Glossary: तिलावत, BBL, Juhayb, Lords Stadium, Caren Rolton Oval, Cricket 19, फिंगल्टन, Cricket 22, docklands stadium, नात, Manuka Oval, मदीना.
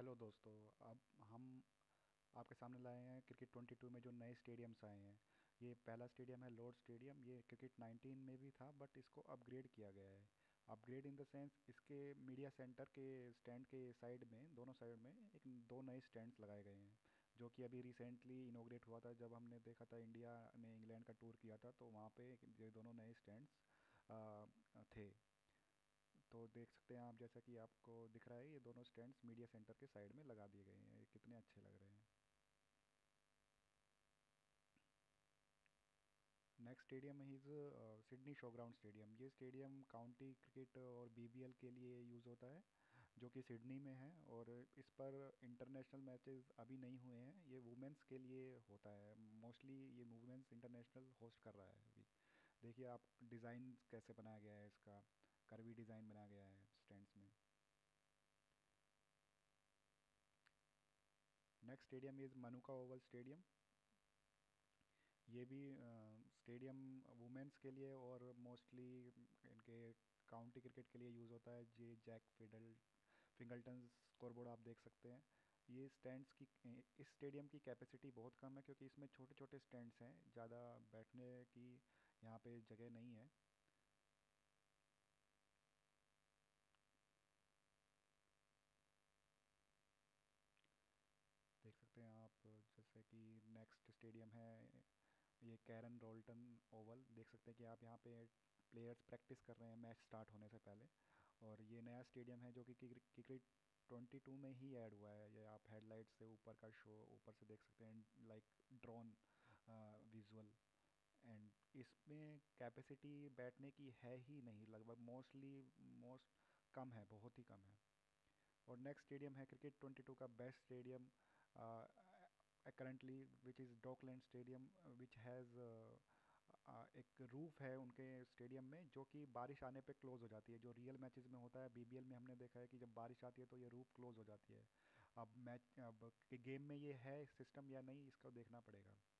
Hello दोस्तों, अब हम आपके सामने लाए हैं क्रिकेट 22 में जो नए स्टेडियम्स आए हैं। ये पहला स्टेडियम है लॉर्ड्स स्टेडियम। ये क्रिकेट 19 में भी था बट इसको अपग्रेड किया गया है। अपग्रेड इन द सेंस इसके मीडिया सेंटर के स्टैंड के साइड में, दोनों साइड में एक दो नए स्टैंड्स लगाए गए हैं जो कि अभी रिसेंटली इनोग्रेट हुआ था। जब हमने देखा था इंडिया में इंग्लैंड का टूर किया था तो वहाँ पे ये दोनों नए स्टैंड्स थे। तो देख सकते हैं आप, जैसा कि आपको दिख रहा है, ये दोनों स्टैंड्स मीडिया सेंटर के साइड में लगा दिए गए हैं। ये कितने अच्छे लग रहे हैं। Next stadium is Sydney Showground stadium. ये स्टेडियम काउंटी क्रिकेट और बीबीएल के लिए यूज़ होता है जो कि सिडनी में है, और इस पर इंटरनेशनल मैचेस अभी नहीं हुए हैं। ये वुमेंस के लिए होता है मोस्टली। ये वुमेंस इंटरनेशनल होस्ट कर रहा है अभी। देखिए आप डिज़ाइन कैसे बनाया गया है, इसका कर्वी डिज़ाइन बनाया गया है स्टैंड्स में। Next stadium is Manuka Oval stadium. ये भी स्टेडियम वुमेंस के लिए और मोस्टली इनके काउंटी क्रिकेट के लिए यूज़ होता है। ये फिंगल्टन्स स्कोरबोर्ड आप देख सकते हैं। ये स्टैंड्स की, इस स्टेडियम की कैपेसिटी बहुत कम है क्योंकि इसमें छोटे छोटे स्टैंड्स हैं, ज़्यादा बैठने की यहाँ पे जगह नहीं है। देख सकते हैं आप, जैसे कि नेक्स्ट स्टेडियम है ये कैरन रोल्टन ओवल। देख सकते हैं कि आप यहाँ पे प्लेयर्स प्रैक्टिस कर रहे हैं मैच स्टार्ट होने से पहले। और ये नया स्टेडियम है जो कि क्रिकेट 22 में ही ऐड हुआ है। ये आप हेडलाइट से ऊपर का शो ऊपर से देख सकते हैं, लाइक ड्रोन विजुअल। एंड इसमें कैपेसिटी बैठने की है ही नहीं, लगभग मोस्ट कम है, बहुत ही कम है। और नेक्स्ट स्टेडियम है क्रिकेट 22 का best stadium currently, which is Docklands Stadium, which has एक रूफ़ है उनके स्टेडियम में जो कि बारिश आने पे क्लोज़ हो जाती है। जो रियल मैचेस में होता है, बीबीएल में हमने देखा है कि जब बारिश आती है तो ये रूफ़ क्लोज़ हो जाती है। अब गेम में ये है सिस्टम या नहीं, इसको देखना पड़ेगा।